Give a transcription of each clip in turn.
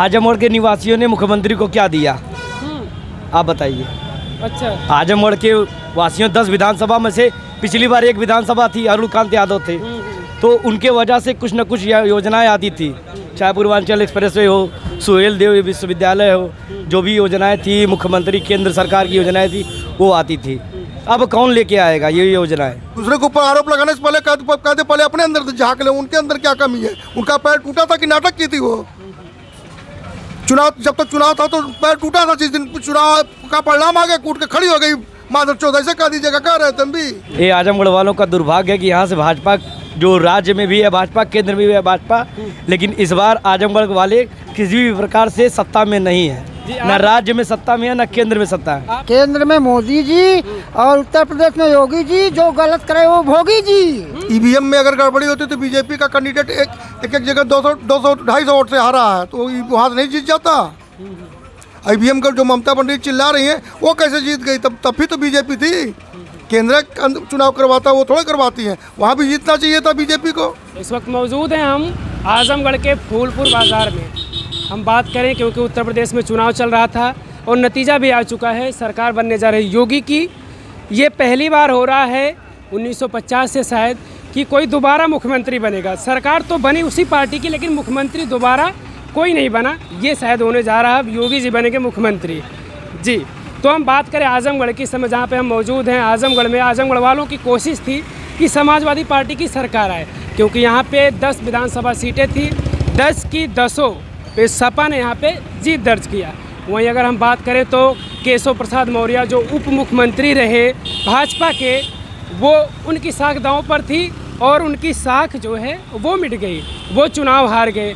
आजमगढ़ के निवासियों ने मुख्यमंत्री को क्या दिया आप बताइए। अच्छा, आजमगढ़ के वासियों 10 विधानसभा में से पिछली बार एक विधानसभा थी, अरुण कांत यादव थे, तो उनके वजह से कुछ न कुछ योजनाएं आती थी, चाहे पूर्वांचल एक्सप्रेसवे हो, सुहेल देव विश्वविद्यालय हो, जो भी योजनाएं थी मुख्यमंत्री केंद्र सरकार की योजनाएं थी वो आती थी। अब कौन लेके आएगा ये योजनाएं? दूसरे के ऊपर आरोप लगाने से पहले कहते पहले अपने अंदर झाँक लें, उनके अंदर क्या कमी है, उनका पैर टूटा था कि नाटक की थी वो। चुनाव जब तक चुनाव था तो पैर टूटा था, जिस दिन चुनाव का परिणाम आ गया कूट के खड़ी हो गई माधव चौधरी से कह दीजिएगा, कह रहे तुम भी। ये आजमगढ़ वालों का दुर्भाग्य है कि यहाँ से भाजपा जो राज्य में भी है भाजपा, केंद्र में भी है भाजपा, लेकिन इस बार आजमगढ़ वाले किसी भी प्रकार से सत्ता में नहीं है, न राज्य में सत्ता में है न केंद्र में सत्ता है। केंद्र में मोदी जी और उत्तर प्रदेश में योगी जी, जो गलत करे वो भोगी जी। ईवीएम में अगर गड़बड़ी होती तो बीजेपी का कैंडिडेट एक जगह 200-250-250 वोट से हारा है तो वहाँ से नहीं जीत जाता। ईवीएम का जो ममता बनर्जी चिल्ला रही है वो कैसे जीत गई? तब भी तो बीजेपी थी। केंद्र चुनाव करवाता वो थोड़ा करवाती है, वहाँ भी जीतना चाहिए था बीजेपी को। इस वक्त मौजूद है हम आजमगढ़ के फूलपुर बाजार में। हम बात करें क्योंकि उत्तर प्रदेश में चुनाव चल रहा था और नतीजा भी आ चुका है, सरकार बनने जा रही योगी की। ये पहली बार हो रहा है 1950 से शायद कि कोई दोबारा मुख्यमंत्री बनेगा। सरकार तो बनी उसी पार्टी की, लेकिन मुख्यमंत्री दोबारा कोई नहीं बना। ये शायद होने जा रहा है, अब योगी जी बनेंगे मुख्यमंत्री जी। तो हम बात करें आजमगढ़ की, समय जहाँ पर हम मौजूद हैं आजमगढ़ में। आजमगढ़ वालों की कोशिश थी कि समाजवादी पार्टी की सरकार आए, क्योंकि यहाँ पर 10 विधानसभा सीटें थी, 10 की 10 सपा ने यहाँ पे जीत दर्ज किया। वहीं अगर हम बात करें तो केशव प्रसाद मौर्य जो उप मुख्यमंत्री रहे भाजपा के, वो उनकी साख दांव पर थी और उनकी साख जो है वो मिट गई, वो चुनाव हार गए।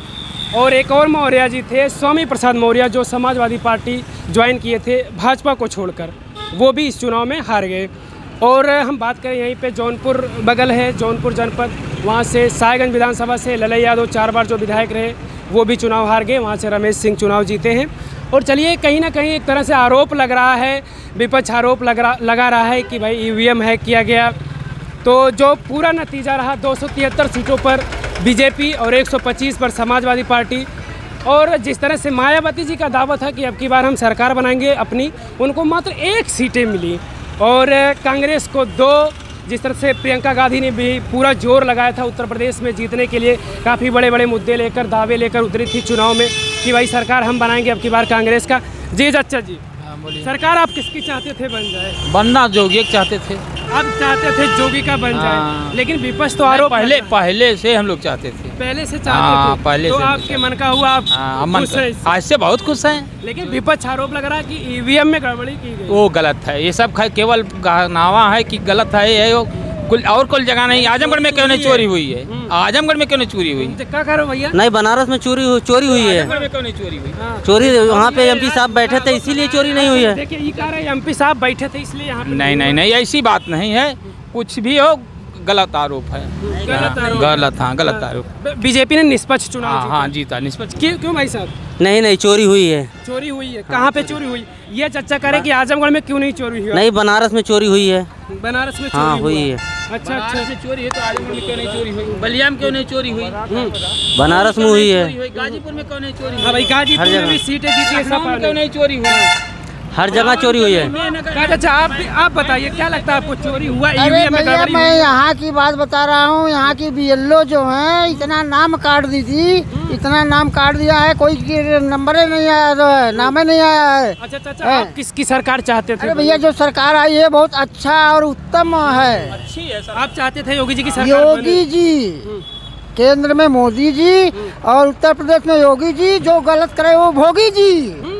और एक और मौर्य जी थे, स्वामी प्रसाद मौर्य, जो समाजवादी पार्टी ज्वाइन किए थे भाजपा को छोड़कर, वो भी इस चुनाव में हार गए। और हम बात करें यहीं पे जौनपुर बगल है, जौनपुर जनपद, वहाँ से सायगंज विधानसभा से ललई यादव 4 बार जो विधायक रहे वो भी चुनाव हार गए, वहाँ से रमेश सिंह चुनाव जीते हैं। और चलिए कहीं ना कहीं एक तरह से आरोप लग रहा है, विपक्ष आरोप लगा रहा है कि भाई ईवीएम है किया गया। तो जो पूरा नतीजा रहा 273 सीटों पर बीजेपी और 125 पर समाजवादी पार्टी। और जिस तरह से मायावती जी का दावा था कि अब की बार हम सरकार बनाएंगे अपनी, उनको मात्र 1 सीटें मिली और कांग्रेस को 2। जिस तरह से प्रियंका गांधी ने भी पूरा जोर लगाया था उत्तर प्रदेश में जीतने के लिए, काफ़ी बड़े बड़े मुद्दे लेकर दावे लेकर उतरी थी चुनाव में कि भाई सरकार हम बनाएंगे अब की बार कांग्रेस का। जी अच्छा जी, सरकार आप किसकी चाहते थे बन जाए? बनना योगी चाहते थे, आप चाहते थे योगी का बन जाए, लेकिन विपक्ष तो आरोप पहले से हम लोग चाहते थे, पहले से चाहते थे पहले। तो आपके मन का हुआ, आप आज से बहुत खुश हैं, लेकिन विपक्ष आरोप लग रहा है कि ईवीएम में गड़बड़ी की गई, वो गलत है। ये सब केवल कहनावा है कि गलत है, ये और कोई जगह नहीं। आजमगढ़ में क्यों नहीं चोरी हुई है? आजमगढ़ में क्यों नहीं चोरी हुई? क्या कह रहे हो भैया? नहीं, बनारस में चोरी हुई है, आजमगढ़ में क्यों नहीं चोरी हुई? चोरी वहाँ पे एमपी साहब बैठे थे इसीलिए चोरी नहीं हुई है। देखिए ये कह रहे हैं एमपी साहब बैठे थे इसलिए यहाँ। नहीं, ऐसी बात नहीं है, कुछ भी हो गलत आरोप है, गलत आरोप। बीजेपी ने निष्पक्ष चुनाव जीता, निष्पक्ष। क्यों भाई साहब? नहीं, चोरी हुई है, चोरी हुई है। कहाँ पे चोरी हुई? ये चर्चा करें कि आजमगढ़ में क्यों नहीं चोरी हुई? नहीं, बनारस में चोरी हुई है, बनारस में चोरी हुई है। अच्छा, से चोरी है तो आजमगढ़ में क्यों नहीं चोरी हुई? बलिया में क्यों नहीं चोरी हुई? बनारस में हुई है। गाजीपुर में क्यों नहीं चोरी? हाँ भाई, गाजीपुर में भी सीटें जीती है, सब क्यों नहीं चोरी हुई? हर जगह चोरी हुई है। अच्छा आप बताइए, क्या लगता है आपको चोरी हुआ? अरे भैया, मैं यहाँ की बात बता रहा हूँ, यहाँ की BLO जो है इतना नाम काट दी थी, इतना नाम काट दिया है, कोई नंबर नहीं आया, तो नाम नहीं आया है। अच्छा, आप किसकी सरकार चाहते थे? अरे भैया, जो सरकार आई है बहुत अच्छा और उत्तम है, अच्छी है। आप चाहते थे योगी जी की सरकार? योगी जी, केंद्र में मोदी जी और उत्तर प्रदेश में योगी जी, जो गलत करे वो भोगी जी।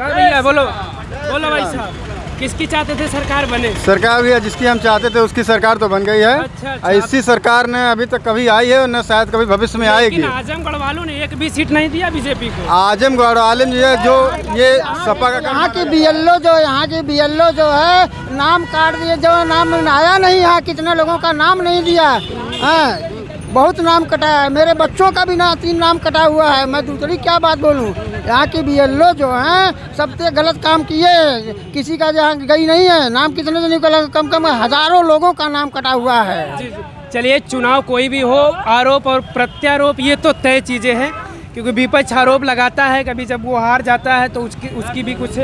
भैया बोलो भाई साहब, किसकी चाहते थे सरकार बने? सरकार भैया जिसकी हम चाहते थे उसकी सरकार तो बन गई है। अच्छा, ऐसी सरकार ने अभी तक कभी आई है और न शायद कभी भविष्य में आएगी। आजमगढ़ वालों ने 1 भी सीट नहीं दिया बीजेपी को। आजमगढ़ वाले जो ये सपा का यहाँ की BLO जो है नाम काट दिए, जो नाम आया नहीं है, कितने लोगों का नाम नहीं दिया है, बहुत नाम कटाया है, मेरे बच्चों का भी ना 3 नाम कटा हुआ है। मैं दूसरी क्या बात बोलूँ? यहाँ की BLO जो हैं सबसे गलत काम किए, किसी का यहाँ गई नहीं है, नाम कितने से नहीं, कम कम हजारों लोगों का नाम कटा हुआ है। चलिए, चुनाव कोई भी हो, आरोप और प्रत्यारोप ये तो तय चीज़ें हैं क्योंकि विपक्ष आरोप लगाता है, कभी जब वो हार जाता है तो उसकी भी कुछ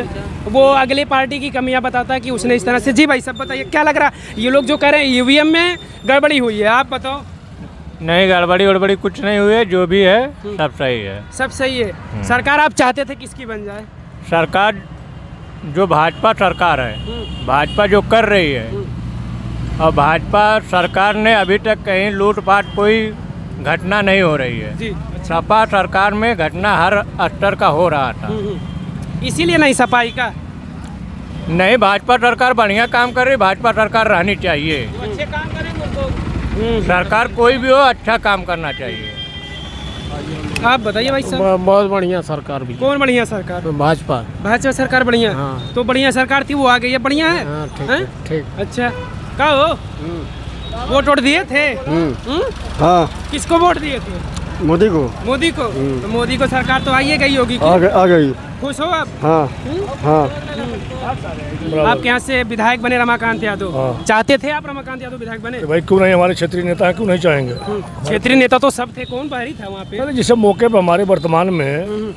वो अगले पार्टी की कमियां बताता है कि उसने इस तरह से। जी भाई सब बताइए, क्या लग रहा है ये लोग जो कह रहे हैं ईवीएम में गड़बड़ी हुई है, आप बताओ। नहीं, गड़बड़ी गड़बड़ी कुछ नहीं हुई है, जो भी है सब सही है, सब सही है। सरकार आप चाहते थे किसकी बन जाए? सरकार जो भाजपा सरकार है, भाजपा जो कर रही है, और भाजपा सरकार ने अभी तक कहीं लूटपाट कोई घटना नहीं हो रही है। सपा सरकार में घटना हर स्तर का हो रहा था, इसीलिए नहीं सपाई का। नहीं, भाजपा सरकार बढ़िया काम कर रही, भाजपा सरकार रहनी चाहिए। अच्छे काम करेंगे, सरकार कोई भी हो अच्छा काम करना चाहिए। आप बताइए भाई साहब। बहुत बढ़िया सरकार भी। कौन बढ़िया सरकार? भाजपा, भाजपा सरकार बढ़िया। हाँ। तो बढ़िया सरकार थी वो आ गई है, बढ़िया है। हाँ, ठीक। अच्छा, क्या हो वोट दिए थे? हाँ। किसको वोट दिए थे? मोदी को। मोदी को? तो मोदी को सरकार तो आई गई होगी, आ गई, खुश हो आप? हाँ हाँ। आपके यहाँ से विधायक बने रमाकांत यादव, चाहते थे आप रमाकांत यादव विधायक बने? भाई क्यों नहीं, हमारे क्षेत्रीय नेता है, क्यों नहीं चाहेंगे। क्षेत्रीय नेता तो सब थे, कौन बाहरी था वहाँ पे? जिस मौके पे हमारे वर्तमान में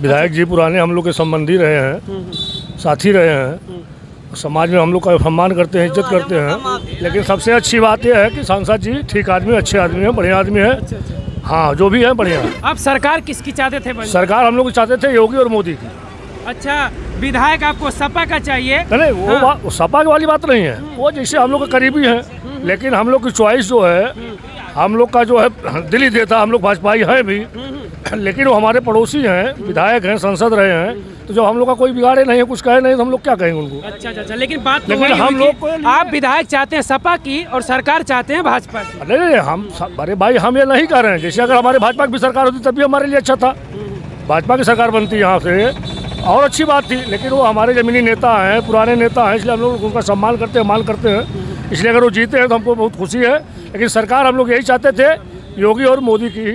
विधायक जी पुराने हम लोग के संबंधी रहे हैं, साथी रहे हैं, समाज में हम लोग का सम्मान करते हैं, इज्जत करते हैं। लेकिन सबसे अच्छी बात यह है कि सांसद जी ठीक आदमी, अच्छे आदमी है, बढ़िया आदमी है। हाँ, जो भी है बढ़िया। आप सरकार किसकी चाहते थे? सरकार हम लोग चाहते थे योगी और मोदी की। अच्छा, विधायक आपको सपा का चाहिए? नहीं, वो हाँ। सपा वाली बात नहीं है, वो जैसे हम लोग के करीबी हैं, लेकिन हम लोग की चॉइस जो है, हम लोग का जो है दिल ही देता, हम लोग भाजपाई हैं भी, लेकिन वो हमारे पड़ोसी हैं, विधायक हैं, सांसद रहे हैं, तो जब हम लोग का कोई बिगाड़े नहीं है, कुछ कहे नहीं, तो हम लोग क्या कहेंगे उनको। अच्छा, लेकिन बात लेकिन हम लोग, आप विधायक चाहते हैं सपा की और सरकार चाहते हैं भाजपा की। नहीं, हम अरे भाई हम ये नहीं कह रहे हैं, जैसे अगर हमारे भाजपा की भी सरकार होती तब भी हमारे लिए अच्छा था, भाजपा की सरकार बनती यहाँ से और अच्छी बात थी, लेकिन वो हमारे ज़मीनी नेता हैं, पुराने नेता हैं, इसलिए हम लोग उनका सम्मान करते हैं, मान करते हैं, इसलिए अगर वो जीते हैं तो हमको बहुत खुशी है। लेकिन सरकार हम लोग यही चाहते थे योगी और मोदी की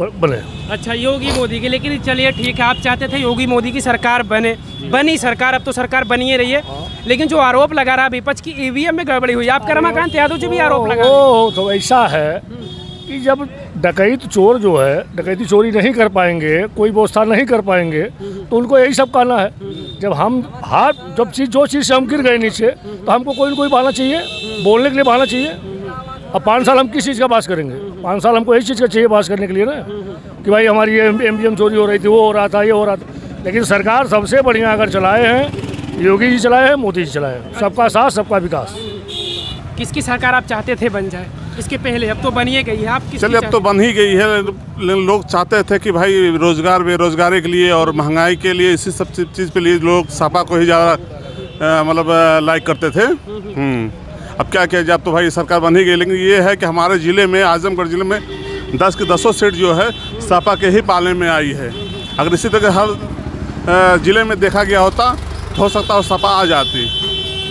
बने। अच्छा, योगी मोदी की, लेकिन चलिए ठीक है, आप चाहते थे योगी मोदी की सरकार बने, बनी सरकार, अब तो सरकार बनी ही रही है। लेकिन जो आरोप लगा रहा विपक्ष की ईवीएम में गड़बड़ी हुई, आपका रमाकांत यादव जी भी आरोप लगा। ओ तो ऐसा है कि जब डकैत चोर जो है डकैती चोरी नहीं कर पाएंगे, कोई व्यवस्था नहीं कर पाएंगे, तो उनको यही सब कहना है। जब हम जब चीज़ जो चीज़ से हम गिर गए नीचे, तो हमको कोई ना कोई बहाना चाहिए, बोलने के लिए बहाना चाहिए। अब 5 साल हम किस चीज़ का बहस करेंगे? 5 साल हमको यही चीज़ का चाहिए बहस करने के लिए ना, कि भाई हमारी ये एमजीएम चोरी हो रही थी, वो हो रहा था, ये हो रहा था। लेकिन सरकार सबसे बढ़िया अगर चलाए हैं, योगी जी चलाए हैं, मोदी जी चलाए हैं, सबका साथ सबका विकास। किसकी सरकार आप चाहते थे बन जाए इसके पहले? अब तो बनी गई है, आप चलिए अब तो बन ही गई है। लोग चाहते थे कि भाई रोजगार, बेरोजगारी के लिए और महंगाई के लिए, इसी सब चीज़ के लिए लोग सपा को ही ज़्यादा मतलब लाइक करते थे। अब क्या किया जाए, अब तो भाई सरकार बन ही गई। लेकिन ये है कि हमारे ज़िले में, आजमगढ़ ज़िले में 10 की 10 सीट जो है सपा के ही पालने में आई है। अगर इसी तरह हर ज़िले में देखा गया होता तो हो सकता है सपा आ जाती।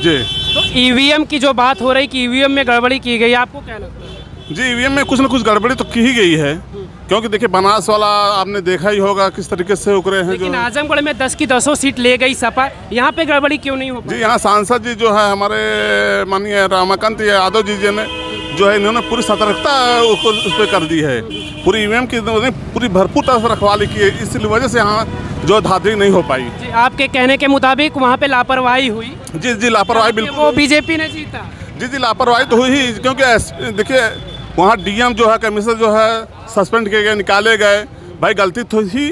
जी, तो ईवीएम की जो बात हो रही कि ईवीएम में गड़बड़ी की गई, आपको क्या लगता है? जी, ईवीएम में कुछ ना कुछ गड़बड़ी तो की ही गई है, क्योंकि देखिए बनारस वाला आपने देखा ही होगा किस तरीके से उकरे हैं। लेकिन आजमगढ़ में 10 की 10 सीट ले गई सपा, यहाँ पे गड़बड़ी क्यों नहीं हो पाई? जी, यहाँ सांसद जी जो है हमारे माननीय रमाकांत यादव जी ने जो है इन्होंने पूरी सतर्कता उस पर कर दी है, पूरी ईवीएम की पूरी भरपूर तरह से रखवाली की है, इसलिए वजह से यहाँ जो धाधली नहीं हो पाई। जी, आपके कहने के मुताबिक वहाँ पे लापरवाही हुई? जी, लापरवाही बिल्कुल, वो बीजेपी ने जीता। जी, लापरवाही तो हुई ही, क्योंकि देखिए वहाँ डीएम जो है, कमिश्नर जो है सस्पेंड किए गए, निकाले गए। भाई गलती तो थी,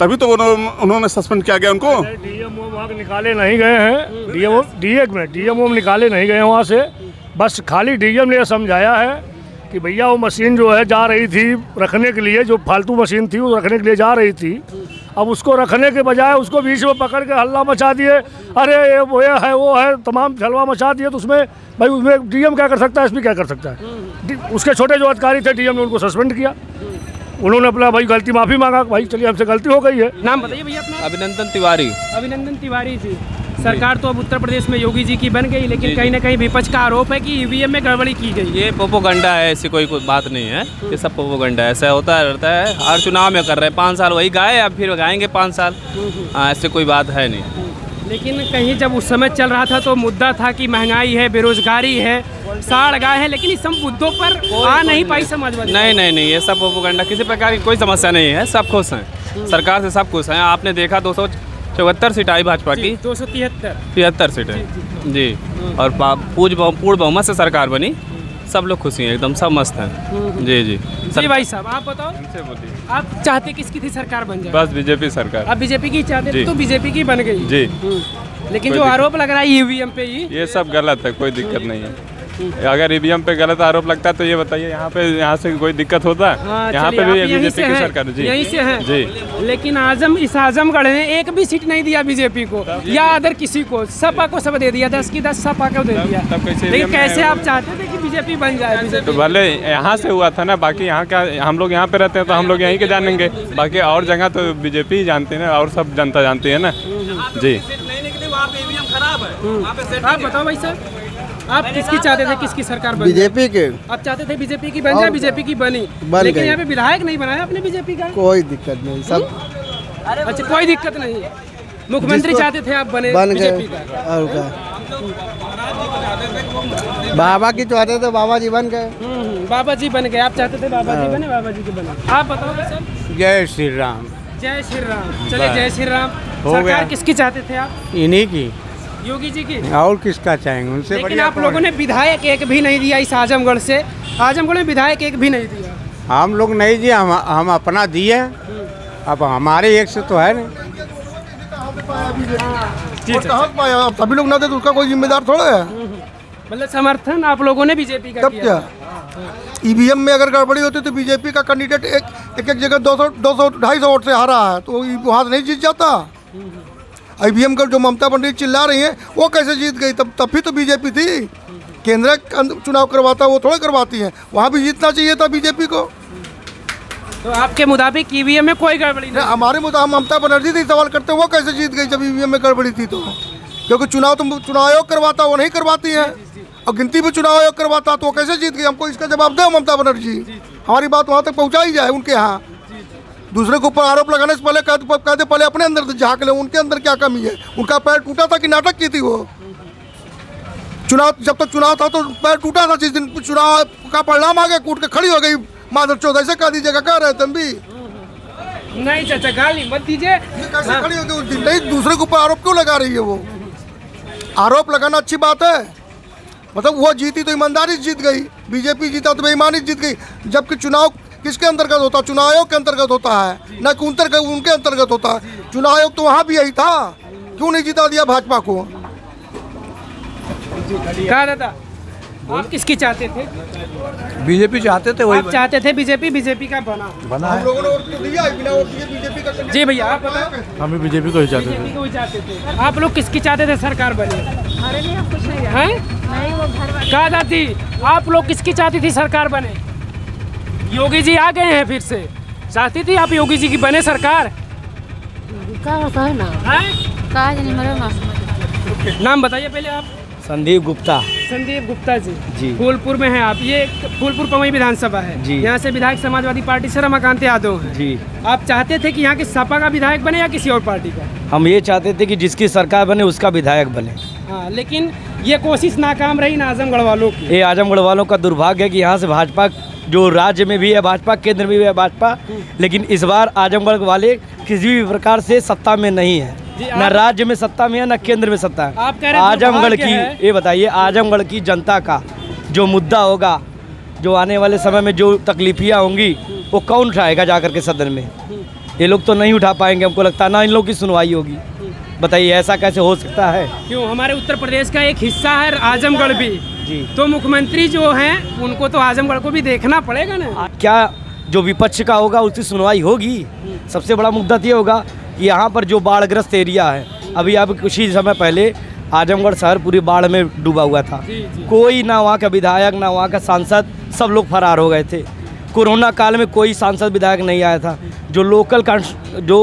तभी तो उन्होंने सस्पेंड किया गया उनको। डीएम वहाँ निकाले नहीं गए हैं, डीएम निकाले नहीं गए वहाँ से, बस खाली डीएम ने समझाया है कि भैया वो मशीन जो है जा रही थी रखने के लिए, जो फालतू मशीन थी वो रखने के लिए जा रही थी, अब उसको रखने के बजाय उसको बीच में पकड़ के हल्ला मचा दिए, अरे ये वो है तमाम झलवा मचा दिए। तो उसमें भाई उसमें डीएम क्या कर सकता है, एसपी क्या कर सकता है? उसके छोटे जो अधिकारी थे डीएम ने उनको सस्पेंड किया, उन्होंने अपना भाई गलती माफ़ी मांगा, भाई चलिए हमसे गलती हो गई है। नाम बताइए भैया अपना। अभिनंदन तिवारी। अभिनंदन तिवारी जी, सरकार तो अब उत्तर प्रदेश में योगी जी की बन गई, लेकिन कहीं ना कहीं विपक्ष का आरोप है कि ईवीएम में गड़बड़ी की गई। ये प्रोपोगंडा है, ऐसी कोई बात नहीं है, ये सब प्रोपोगंडा ऐसा होता रहता है, हर चुनाव में कर रहे हैं। 5 साल वही गाए, अब फिर गाएंगे 5 साल, ऐसे कोई बात है नहीं। लेकिन कहीं जब उस समय चल रहा था तो मुद्दा था कि महंगाई है, बेरोजगारी है, साड़ गाय है, लेकिन इस सब मुद्दों पर आ नहीं पाई समाजवादी। नहीं, ये सब प्रोपेगेंडा, किसी प्रकार की कोई समस्या नहीं है, सब खुश हैं सरकार से, सब खुश हैं। आपने देखा 274 सीट आई भाजपा की, 273 सीटें जी, और पूर्ण बहुमत से सरकार बनी, सब लोग खुशी हैं एकदम, सब मस्त हैं। जी जी सर। भाई साहब आप बताओ, आप चाहते किसकी थी सरकार बन जाए? बस बीजेपी सरकार। आप बीजेपी की चाहते तो बीजेपी की बन गई जी, लेकिन जो आरोप लग रहा है ईवीएम पे ही, ये सब गलत है, कोई दिक्कत नहीं है। अगर ईवीएम पे गलत आरोप लगता है तो ये बताइए यहाँ पे, यहाँ से कोई दिक्कत होता है? यहाँ पे भी बीजेपी की सरकार जी, यहीं से है जी, लेकिन आजमगढ़ ने एक भी सीट नहीं दिया बीजेपी को या अदर किसी को, सपा को सब दे दिया, 10 की 10 सपा को दे दिया। लेकिन कैसे आप चाहते थे कि बीजेपी बन जाए? तो भले यहाँ से हुआ था ना, बाकी यहाँ का, हम लोग यहाँ पे रहते हैं तो हम लोग यहीं के जानेंगे, बाकी और जगह तो बीजेपी ही जानती है ना, और सब जनता जानती है ना जी। आप बताओ भाई साहब, आप किसकी चाहते थे, किसकी सरकार बनी? बीजेपी के। आप चाहते थे बीजेपी की बन जाए, बीजेपी की बनी, लेकिन यहाँ पे विधायक नहीं बनाया आपने बीजेपी का। कोई दिक्कत नहीं सब, अच्छा कोई दिक्कत नहीं। मुख्यमंत्री चाहते थे आप बने, बन बीजेपी का। और क्या, बाबा की चाहते थे, बाबा जी बन गए, बाबा जी बन गए। आप चाहते थे बाबा जी बने, बाबा जी के बने। आप बताओ। जय श्री राम, जय श्री राम। चलिए जय श्री राम। सरकार किसकी चाहते थे आप? इन्हीं की, योगी जी की। और किसका चाहेंगे उनसे? लेकिन आप लोगों ने विधायक एक भी नहीं दिया इस आजमगढ़ से, आजमगढ़ में विधायक एक भी नहीं दिया। हम लोग नहीं दिए, हम अपना दिए, अब हमारे एक से तो है नहीं, सभी लोग ना दे तो उसका कोई जिम्मेदार थोड़ा है। मतलब समर्थन आप लोगों ने बीजेपी का किया। ईवीएम में अगर गड़बड़ी होती तो बीजेपी का कैंडिडेट एक जगह 200-250-250 वोट से हारा है, तो वहाँ से नहीं जीत जाता। ईवीएम का जो ममता बनर्जी चिल्ला रही है वो कैसे जीत गई? तब भी तो बीजेपी थी। केंद्र चुनाव करवाता है, वो थोड़ा करवाती है, वहाँ भी जीतना चाहिए था बीजेपी को। तो आपके मुताबिक ईवीएम में कोई गड़बड़ी नहीं? हमारे मुताबिक ममता बनर्जी से सवाल करते हैं, वो कैसे जीत गई जब ईवीएम में गड़बड़ी थी? तो क्योंकि चुनाव आयोग करवाता, वो नहीं करवाती है, और गिनती भी चुनाव आयोग करवाता, तो वो कैसे जीत गई? हमको इसका जवाब दो ममता बनर्जी, हमारी बात वहाँ तक पहुँचाई जाए उनके यहाँ। दूसरे के ऊपर आरोप लगाने से पहले कहते पहले अपने अंदर झाँक ले, उनके अंदर क्या कमी है? उनका पैर टूटा था कि नाटक की थी वो? चुनाव, जब तक चुनाव था तो पैर टूटा था, जिस दिन चुनाव का परिणाम आ गया कूट के खड़ी हो गई माधव चौधरी से, कह दीजिएगा कह रहे तुम भी नहीं चाचा, गाली मत दीजिए, कैसे खड़ी हो गई उस दिन? नहीं, दूसरे के ऊपर आरोप क्यों लगा रही है वो? आरोप लगाना अच्छी बात है, मतलब वो जीती तो ईमानदारी जीत गई, बीजेपी जीता तो बेईमानी जीत गई। जबकि चुनाव किसके अंतर्गत होता? चुनाव आयोग के अंतर्गत होता है ना, कि उनके अंतर्गत होता है। चुनाव आयोग तो वहाँ भी यही था, क्यों नहीं जिता दिया भाजपा को? कहा दादा, आप किसकी चाहते थे? बीजेपी चाहते थे, वही चाहते थे। बीजेपी, बीजेपी का बना है। लोगों ने वोट तो दिया है, बिना वोट दिए बीजेपी का। जी भैया आप बताओ। हम भी बीजेपी को ही चाहते थे। आप लोग किसकी चाहते थे सरकार बने? हमारे लिए कुछ नहीं है। कहा दादी, आप लोग किसकी चाहती थी सरकार बने? योगी जी आ गए हैं फिर से, चाहती थी आप योगी जी की बने सरकार? नाम बताइए पहले आप। संदीप गुप्ता। संदीप गुप्ता जी, फूलपुर में हैं आप, ये फूलपुर पवई विधानसभा है जी, यहाँ से विधायक समाजवादी पार्टी से रमाकांत यादव हैं जी। आप चाहते थे कि यहाँ के सपा का विधायक बने या किसी और पार्टी का? हम ये चाहते थे कि जिसकी सरकार बने उसका विधायक बने। हाँ, लेकिन ये कोशिश नाकाम रही ना आजमगढ़ वालों की। ये आजमगढ़ वालों का दुर्भाग्य है कि यहाँ से भाजपा, जो राज्य में भी है भाजपा, केंद्र में भी है भाजपा, लेकिन इस बार आजमगढ़ वाले किसी भी प्रकार से सत्ता में नहीं है, न राज्य में सत्ता में है न केंद्र में सत्ता है। आजमगढ़ की, ये बताइए आजमगढ़ की जनता का जो मुद्दा होगा, जो आने वाले समय में जो तकलीफियाँ होंगी, वो कौन उठाएगा जाकर के सदन में? ये लोग तो नहीं उठा पाएंगे, हमको लगता है, ना इन लोगों की सुनवाई होगी। बताइए ऐसा कैसे हो सकता है? क्यों, हमारे उत्तर प्रदेश का एक हिस्सा है आजमगढ़ भी जी, तो मुख्यमंत्री जो हैं उनको तो आजमगढ़ को भी देखना पड़ेगा ना। क्या जो विपक्ष का होगा उसकी सुनवाई होगी? सबसे बड़ा मुद्दा ये होगा कि यहाँ पर जो बाढ़ग्रस्त एरिया है, अभी आप कुछ ही समय पहले आजमगढ़ शहर पूरी बाढ़ में डूबा हुआ था, कोई ना वहाँ का विधायक ना वहाँ का सांसद, सब लोग फरार हो गए थे। कोरोना काल में कोई सांसद विधायक नहीं आया था। जो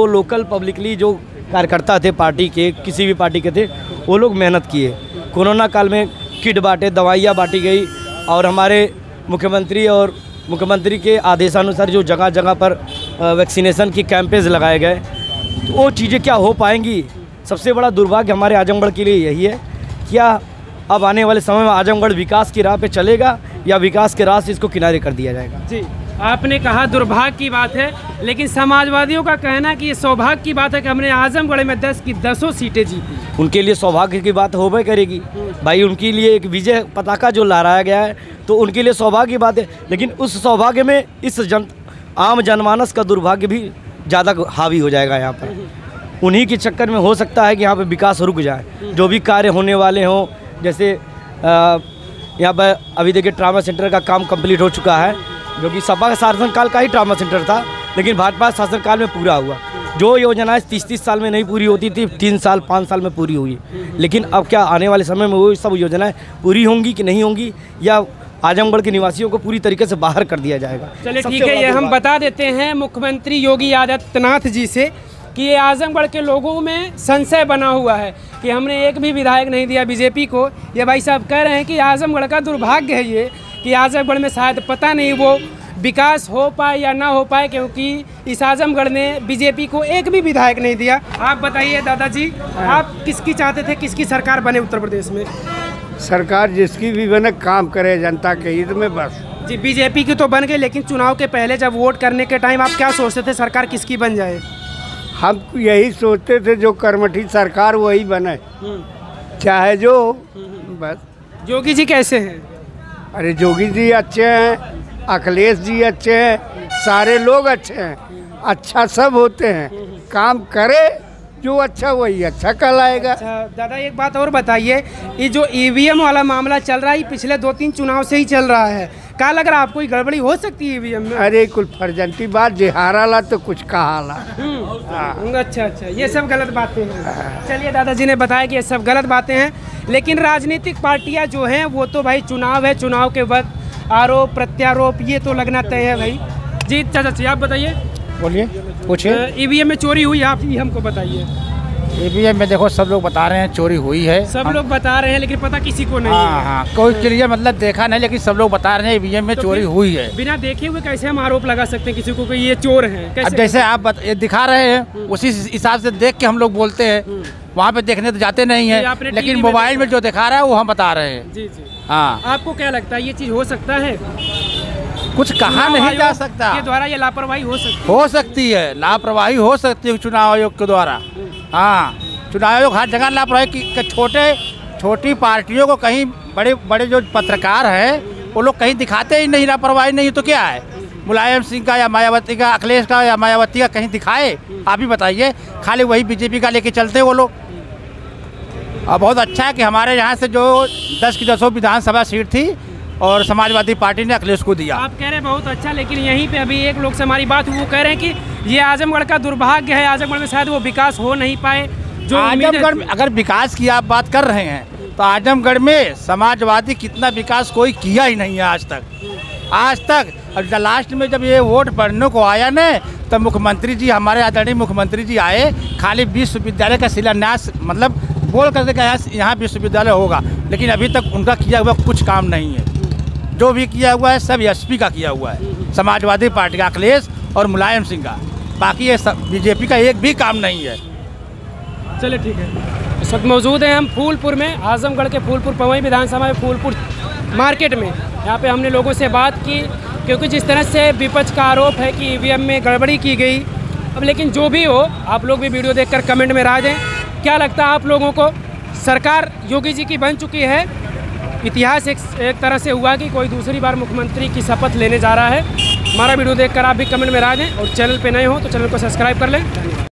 लोकल पब्लिकली जो कार्यकर्ता थे पार्टी के, किसी भी पार्टी के थे, वो लोग मेहनत किए। कोरोना काल में किट बांटे, दवाइयाँ बांटी गई, और हमारे मुख्यमंत्री और मुख्यमंत्री के आदेशानुसार जो जगह जगह पर वैक्सीनेशन की कैंपेज लगाए गए, तो वो चीज़ें क्या हो पाएंगी? सबसे बड़ा दुर्भाग्य हमारे आजमगढ़ के लिए यही है। क्या अब आने वाले समय में आजमगढ़ विकास की राह पे चलेगा या विकास के राह से इसको किनारे कर दिया जाएगा। जी, आपने कहा दुर्भाग्य की बात है, लेकिन समाजवादियों का कहना है कि ये सौभाग्य की बात है कि हमने आजमगढ़ में 10 की 10 सीटें जीती। उनके लिए सौभाग्य की बात होबे करेगी भाई, उनके लिए एक विजय पताका जो लहराया गया है तो उनके लिए सौभाग्य की बात है, लेकिन उस सौभाग्य में इस आम जनमानस का दुर्भाग्य भी ज़्यादा हावी हो जाएगा। यहाँ पर उन्हीं के चक्कर में हो सकता है कि यहाँ पर विकास रुक जाए, जो भी कार्य होने वाले हों। जैसे यहाँ पर अभी देखिए ट्रामा सेंटर का काम कंप्लीट हो चुका है, जो कि सपा का शासनकाल का ही ट्रामा सेंटर था, लेकिन भाजपा शासनकाल में पूरा हुआ। जो योजनाएं 30-30 साल में नहीं पूरी होती थी, 3 साल 5 साल में पूरी हुई। लेकिन अब क्या आने वाले समय में वो सब योजनाएं पूरी होंगी कि नहीं होंगी, या आजमगढ़ के निवासियों को पूरी तरीके से बाहर कर दिया जाएगा। चलिए ठीक है, ये हम बता देते हैं मुख्यमंत्री योगी आदित्यनाथ जी से कि ये आजमगढ़ के लोगों में संशय बना हुआ है कि हमने एक भी विधायक नहीं दिया बीजेपी को। ये भाई साहब कह रहे हैं कि आजमगढ़ का दुर्भाग्य है ये कि आजमगढ़ में शायद पता नहीं वो विकास हो पाए या ना हो पाए, क्योंकि इस आजमगढ़ ने बीजेपी को एक भी विधायक नहीं दिया। आप बताइए दादाजी, आप किसकी चाहते थे, किसकी सरकार बने उत्तर प्रदेश में? सरकार जिसकी भी बने काम करे जनता के हित में, बस। जी, बीजेपी की तो बन गई, लेकिन चुनाव के पहले जब वोट करने के टाइम आप क्या सोचते थे, सरकार किसकी बन जाए? हम यही सोचते थे जो कर्मठी सरकार वही बने, चाहे जो, बस। योगी जी कैसे हैं? अरे योगी जी अच्छे हैं, अखिलेश जी अच्छे हैं, सारे लोग अच्छे हैं, अच्छा सब होते हैं, काम करे जो अच्छा वही अच्छा कल आएगा। अच्छा, दादा एक बात और बताइए, ये जो ईवीएम वाला मामला चल रहा है पिछले 2-3 चुनाव से ही चल रहा है, क्या लग रहा है आपको, कोई गड़बड़ी हो सकती है ईवीएम में? अरे कुल फर्जंती बात, जे हारा ला तो कुछ कहा ला। अच्छा, ये सब गलत बातें हैं। चलिए दादाजी ने बताया कि ये सब गलत बातें हैं, लेकिन राजनीतिक पार्टियां जो हैं वो तो भाई चुनाव है, चुनाव के वक्त आरोप प्रत्यारोप ये तो लगना तय है भाई। जी चाचा जी, आप बताइए, बोलिए, पूछिए। ईवीएम में चोरी हुई, आप ही हमको बताइए। ईवीएम में देखो सब लोग बता रहे हैं चोरी हुई है, सब लोग बता रहे हैं, लेकिन पता किसी को नहीं। हाँ, कोई क्लियर मतलब देखा नहीं, लेकिन सब लोग बता रहे हैं ईवीएम में तो चोरी हुई है। बिना देखे हुए कैसे हम आरोप लगा सकते हैं किसी को कि ये चोर है? अब जैसे आप दिखा रहे हैं उसी हिसाब से देख के हम लोग बोलते हैं, वहाँ पे देखने तो जाते नहीं है, लेकिन मोबाइल में जो दिखा रहा है वो हम बता रहे हैं। जी जी, हाँ। आपको क्या लगता है ये चीज हो सकता है, कुछ कहा नहीं जा सकता, ये द्वारा ये लापरवाही हो सकती है लापरवाही हो सकती है चुनाव आयोग के द्वारा। हाँ, चुनाव आयोग हर जगह लापरवाही, छोटी पार्टियों को कहीं बड़े बड़े जो पत्रकार हैं वो लोग कहीं दिखाते ही नहीं लापरवाही, नहीं तो क्या है, मुलायम सिंह का या मायावती का, अखिलेश का या मायावती का कहीं दिखाए? आप ही बताइए, खाली वही बीजेपी का लेके चलते हैं वो लोग। और बहुत अच्छा है कि हमारे यहाँ से जो 10 की 10 विधानसभा सीट थी और समाजवादी पार्टी ने अखिलेश को दिया। आप कह रहे हैं बहुत अच्छा, लेकिन यहीं पे अभी एक लोग से हमारी बात हुई, वो कह रहे हैं कि ये आजमगढ़ का दुर्भाग्य है, आजमगढ़ में शायद वो विकास हो नहीं पाए जो आजमगढ़ में। अगर विकास की आप बात कर रहे हैं तो आजमगढ़ में समाजवादी कितना विकास कोई किया ही नहीं है आज तक। और लास्ट में जब ये वोट पड़ने को आया न, तब मुख्यमंत्री जी, हमारे आदरणीय मुख्यमंत्री जी आए, खाली विश्वविद्यालय का शिलान्यास मतलब बोल करके कहा यहाँ विश्वविद्यालय होगा, लेकिन अभी तक उनका किया हुआ कुछ काम नहीं है। जो भी किया हुआ है सब एसपी का किया हुआ है, समाजवादी पार्टी का, अखिलेश और मुलायम सिंह का, बाकी ये सब बीजेपी का एक भी काम नहीं है। चलिए ठीक है, इस वक्त मौजूद हैं हम फूलपुर में, आजमगढ़ के फूलपुर पवई विधानसभा में, फूलपुर मार्केट में। यहाँ पे हमने लोगों से बात की, क्योंकि जिस तरह से विपक्ष का आरोप है कि ईवीएम में गड़बड़ी की गई। अब लेकिन जो भी हो, आप लोग भी वीडियो देखकर कमेंट में राय दें, क्या लगता है आप लोगों को, सरकार योगी जी की बन चुकी है, इतिहास एक तरह से हुआ कि कोई दूसरी बार मुख्यमंत्री की शपथ लेने जा रहा है। हमारा वीडियो देखकर आप भी कमेंट में राय दें, और चैनल पे नए हो तो चैनल को सब्सक्राइब कर लें।